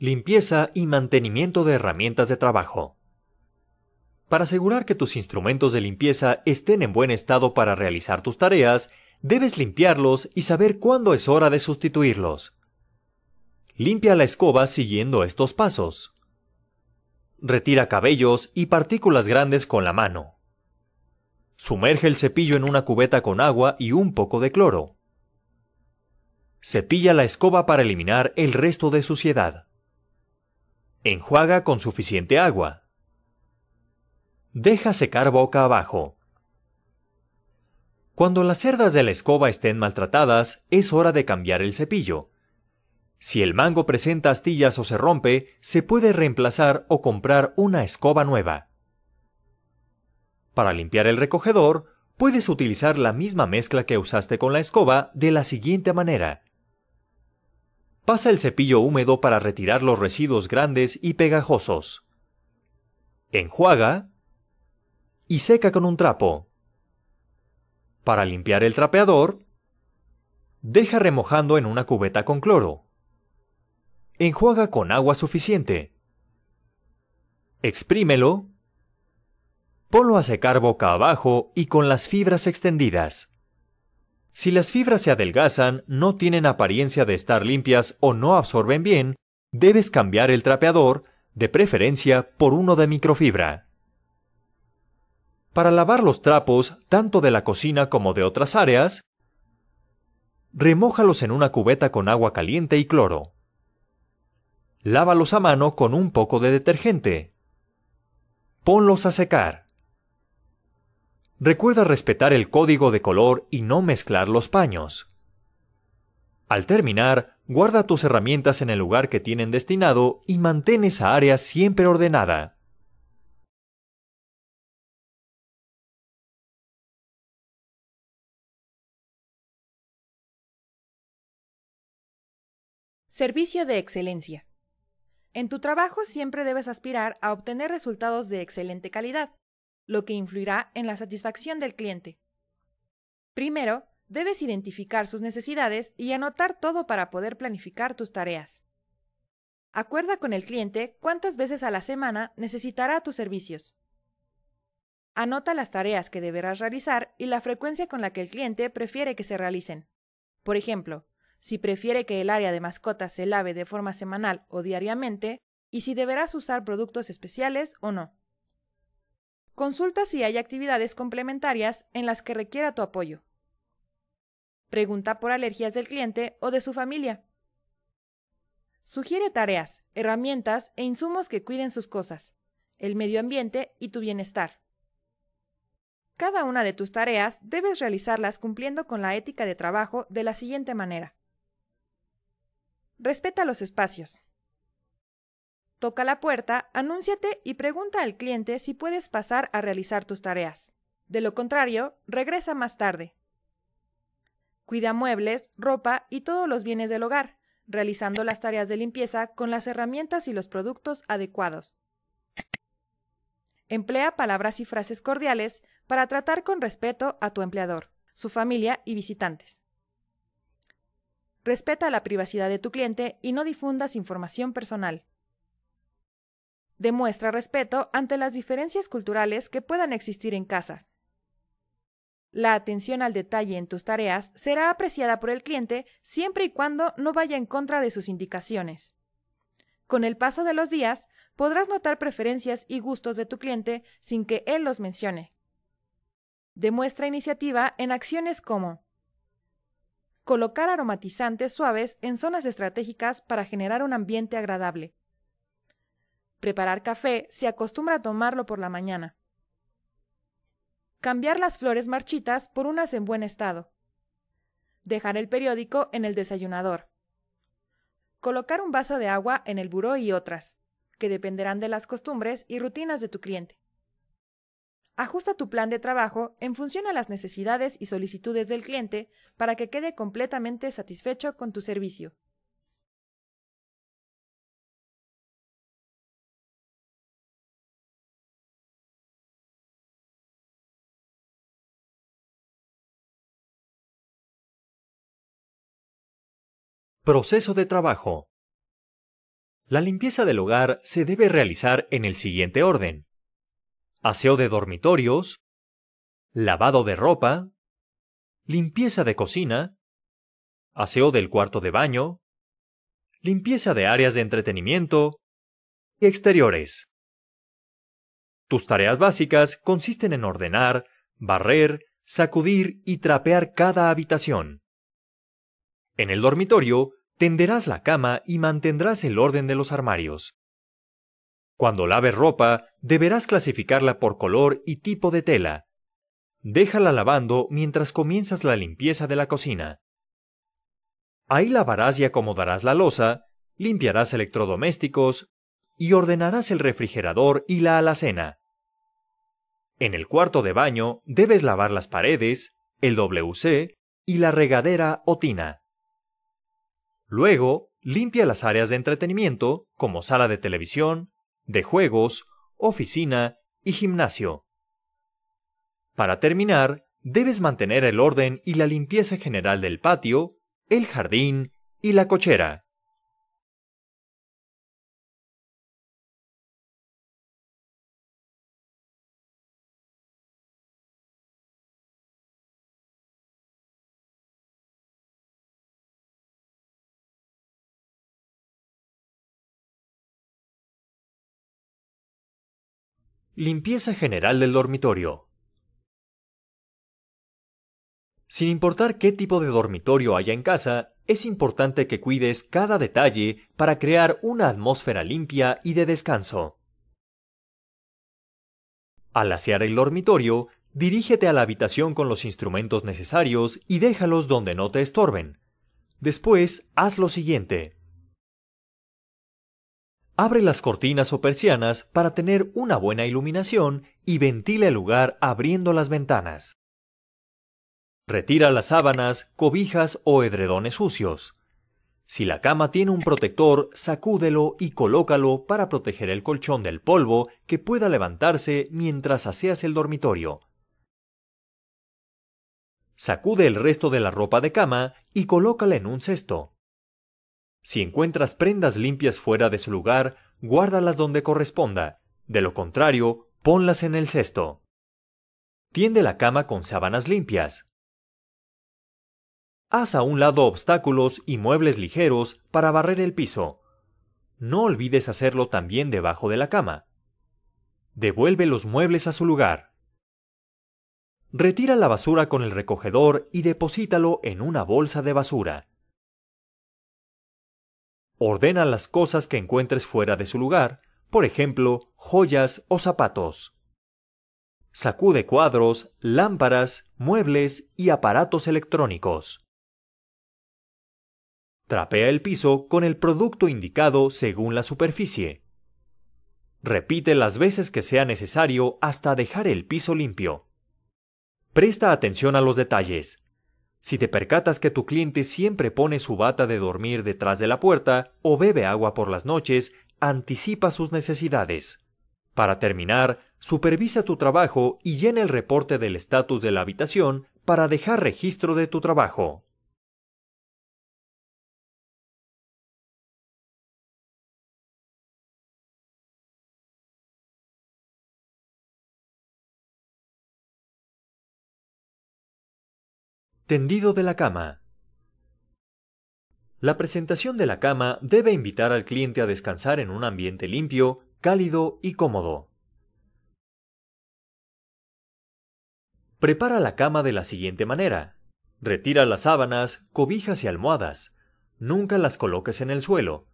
Limpieza y mantenimiento de herramientas de trabajo. Para asegurar que tus instrumentos de limpieza estén en buen estado para realizar tus tareas, debes limpiarlos y saber cuándo es hora de sustituirlos. Limpia la escoba siguiendo estos pasos. Retira cabellos y partículas grandes con la mano. Sumerge el cepillo en una cubeta con agua y un poco de cloro. Cepilla la escoba para eliminar el resto de suciedad. Enjuaga con suficiente agua. Deja secar boca abajo. Cuando las cerdas de la escoba estén maltratadas, es hora de cambiar el cepillo. Si el mango presenta astillas o se rompe, se puede reemplazar o comprar una escoba nueva. Para limpiar el recogedor, puedes utilizar la misma mezcla que usaste con la escoba de la siguiente manera. Pasa el cepillo húmedo para retirar los residuos grandes y pegajosos. Enjuaga y seca con un trapo. Para limpiar el trapeador, deja remojando en una cubeta con cloro. Enjuaga con agua suficiente. Exprímelo. Ponlo a secar boca abajo y con las fibras extendidas. Si las fibras se adelgazan, no tienen apariencia de estar limpias o no absorben bien, debes cambiar el trapeador, de preferencia por uno de microfibra. Para lavar los trapos, tanto de la cocina como de otras áreas, remójalos en una cubeta con agua caliente y cloro. Lávalos a mano con un poco de detergente. Ponlos a secar. Recuerda respetar el código de color y no mezclar los paños. Al terminar, guarda tus herramientas en el lugar que tienen destinado y mantén esa área siempre ordenada. Servicio de excelencia. En tu trabajo siempre debes aspirar a obtener resultados de excelente calidad, lo que influirá en la satisfacción del cliente. Primero, debes identificar sus necesidades y anotar todo para poder planificar tus tareas. Acuerda con el cliente cuántas veces a la semana necesitará tus servicios. Anota las tareas que deberás realizar y la frecuencia con la que el cliente prefiere que se realicen. Por ejemplo, si prefiere que el área de mascotas se lave de forma semanal o diariamente y si deberás usar productos especiales o no. Consulta si hay actividades complementarias en las que requiera tu apoyo. Pregunta por alergias del cliente o de su familia. Sugiere tareas, herramientas e insumos que cuiden sus cosas, el medio ambiente y tu bienestar. Cada una de tus tareas debes realizarlas cumpliendo con la ética de trabajo de la siguiente manera. Respeta los espacios. Toca la puerta, anúnciate y pregunta al cliente si puedes pasar a realizar tus tareas. De lo contrario, regresa más tarde. Cuida muebles, ropa y todos los bienes del hogar, realizando las tareas de limpieza con las herramientas y los productos adecuados. Emplea palabras y frases cordiales para tratar con respeto a tu empleador, su familia y visitantes. Respeta la privacidad de tu cliente y no difundas información personal. Demuestra respeto ante las diferencias culturales que puedan existir en casa. La atención al detalle en tus tareas será apreciada por el cliente siempre y cuando no vaya en contra de sus indicaciones. Con el paso de los días, podrás notar preferencias y gustos de tu cliente sin que él los mencione. Demuestra iniciativa en acciones como colocar aromatizantes suaves en zonas estratégicas para generar un ambiente agradable. Preparar café se acostumbra a tomarlo por la mañana. Cambiar las flores marchitas por unas en buen estado. Dejar el periódico en el desayunador. Colocar un vaso de agua en el buró y otras, que dependerán de las costumbres y rutinas de tu cliente. Ajusta tu plan de trabajo en función a las necesidades y solicitudes del cliente para que quede completamente satisfecho con tu servicio. Proceso de trabajo. La limpieza del hogar se debe realizar en el siguiente orden: aseo de dormitorios, lavado de ropa, limpieza de cocina, aseo del cuarto de baño, limpieza de áreas de entretenimiento y exteriores. Tus tareas básicas consisten en ordenar, barrer, sacudir y trapear cada habitación. En el dormitorio, tenderás la cama y mantendrás el orden de los armarios. Cuando laves ropa, deberás clasificarla por color y tipo de tela. Déjala lavando mientras comienzas la limpieza de la cocina. Ahí lavarás y acomodarás la loza, limpiarás electrodomésticos y ordenarás el refrigerador y la alacena. En el cuarto de baño debes lavar las paredes, el WC y la regadera o tina. Luego, limpia las áreas de entretenimiento como sala de televisión, de juegos, oficina y gimnasio. Para terminar, debes mantener el orden y la limpieza general del patio, el jardín y la cochera. Limpieza general del dormitorio. Sin importar qué tipo de dormitorio haya en casa, es importante que cuides cada detalle para crear una atmósfera limpia y de descanso. Al asear el dormitorio, dirígete a la habitación con los instrumentos necesarios y déjalos donde no te estorben. Después, haz lo siguiente. Abre las cortinas o persianas para tener una buena iluminación y ventila el lugar abriendo las ventanas. Retira las sábanas, cobijas o edredones sucios. Si la cama tiene un protector, sacúdelo y colócalo para proteger el colchón del polvo que pueda levantarse mientras aseas el dormitorio. Sacude el resto de la ropa de cama y colócala en un cesto. Si encuentras prendas limpias fuera de su lugar, guárdalas donde corresponda. De lo contrario, ponlas en el cesto. Tiende la cama con sábanas limpias. Haz a un lado obstáculos y muebles ligeros para barrer el piso. No olvides hacerlo también debajo de la cama. Devuelve los muebles a su lugar. Retira la basura con el recogedor y deposítalo en una bolsa de basura. Ordena las cosas que encuentres fuera de su lugar, por ejemplo, joyas o zapatos. Sacude cuadros, lámparas, muebles y aparatos electrónicos. Trapea el piso con el producto indicado según la superficie. Repite las veces que sea necesario hasta dejar el piso limpio. Presta atención a los detalles. Si te percatas que tu cliente siempre pone su bata de dormir detrás de la puerta o bebe agua por las noches, anticipa sus necesidades. Para terminar, supervisa tu trabajo y llena el reporte del estatus de la habitación para dejar registro de tu trabajo. Tendido de la cama. La presentación de la cama debe invitar al cliente a descansar en un ambiente limpio, cálido y cómodo. Prepara la cama de la siguiente manera. Retira las sábanas, cobijas y almohadas. Nunca las coloques en el suelo.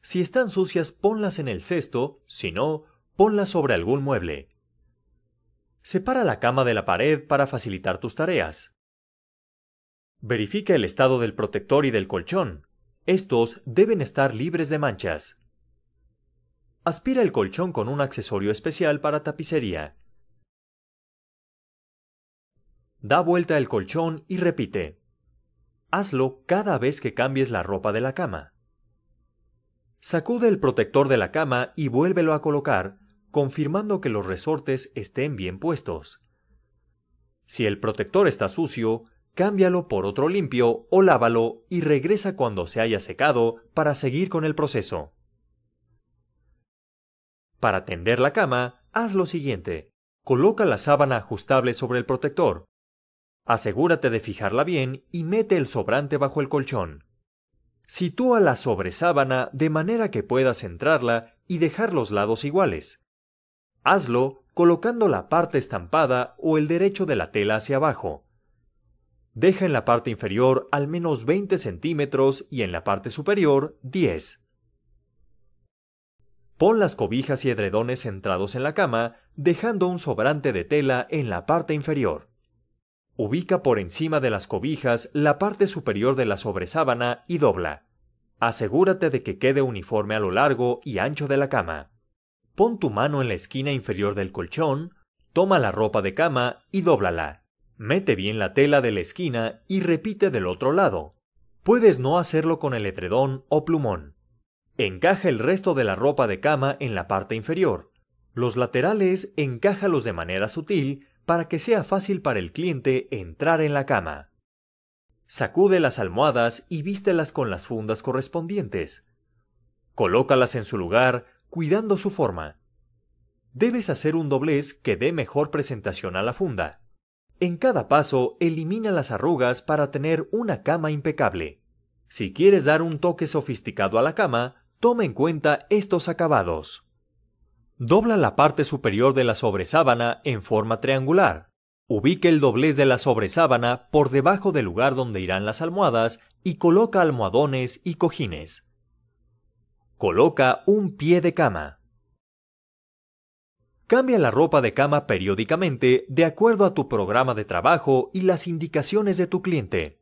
Si están sucias, ponlas en el cesto, si no, ponlas sobre algún mueble. Separa la cama de la pared para facilitar tus tareas. Verifica el estado del protector y del colchón. Estos deben estar libres de manchas. Aspira el colchón con un accesorio especial para tapicería. Da vuelta el colchón y repite. Hazlo cada vez que cambies la ropa de la cama. Sacude el protector de la cama y vuélvelo a colocar, confirmando que los resortes estén bien puestos. Si el protector está sucio, cámbialo por otro limpio o lávalo y regresa cuando se haya secado para seguir con el proceso. Para tender la cama, haz lo siguiente. Coloca la sábana ajustable sobre el protector. Asegúrate de fijarla bien y mete el sobrante bajo el colchón. Sitúa la sobresábana de manera que puedas entrarla y dejar los lados iguales. Hazlo colocando la parte estampada o el derecho de la tela hacia abajo. Deja en la parte inferior al menos 20 centímetros y en la parte superior 10. Pon las cobijas y edredones centrados en la cama, dejando un sobrante de tela en la parte inferior. Ubica por encima de las cobijas la parte superior de la sobresábana y dobla. Asegúrate de que quede uniforme a lo largo y ancho de la cama. Pon tu mano en la esquina inferior del colchón, toma la ropa de cama y dóblala. Mete bien la tela de la esquina y repite del otro lado. Puedes no hacerlo con el edredón o plumón. Encaja el resto de la ropa de cama en la parte inferior. Los laterales encájalos de manera sutil para que sea fácil para el cliente entrar en la cama. Sacude las almohadas y vístelas con las fundas correspondientes. Colócalas en su lugar, cuidando su forma. Debes hacer un doblez que dé mejor presentación a la funda. En cada paso, elimina las arrugas para tener una cama impecable. Si quieres dar un toque sofisticado a la cama, toma en cuenta estos acabados. Dobla la parte superior de la sobresábana en forma triangular. Ubica el doblez de la sobresábana por debajo del lugar donde irán las almohadas y coloca almohadones y cojines. Coloca un pie de cama. Cambia la ropa de cama periódicamente de acuerdo a tu programa de trabajo y las indicaciones de tu cliente.